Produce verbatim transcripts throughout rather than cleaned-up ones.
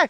Hey!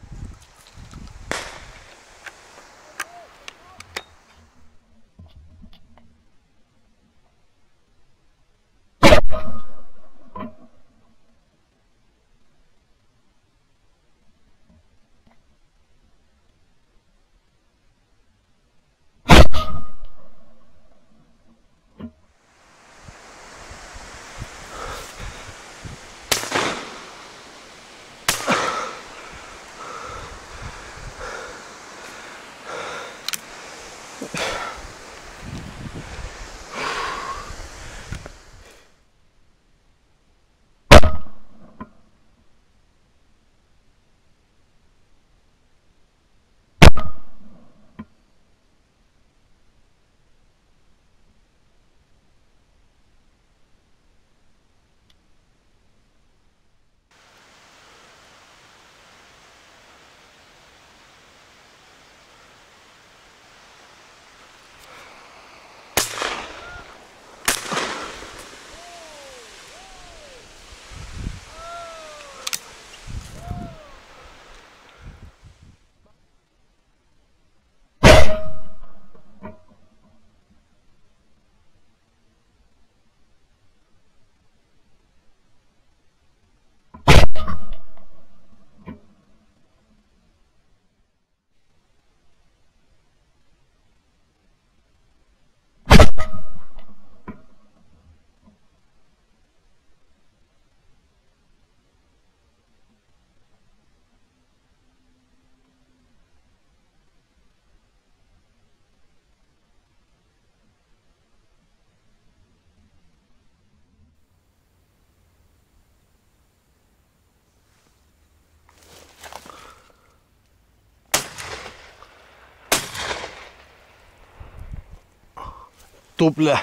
Duble.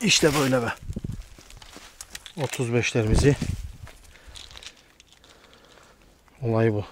İşte böyle be. otuz beşlerimizi. Olay bu.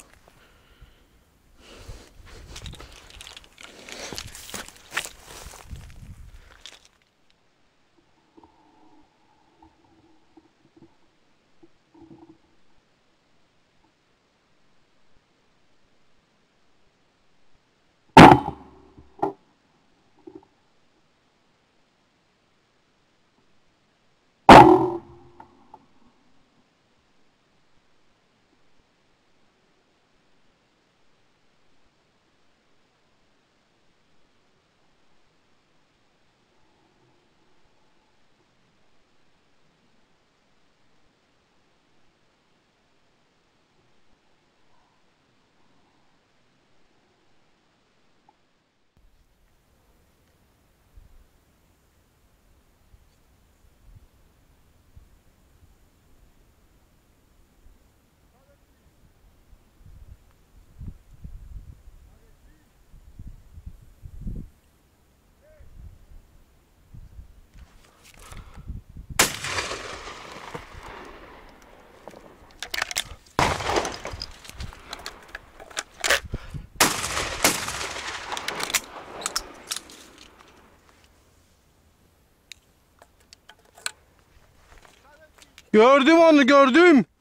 Gördüm onu gördüm.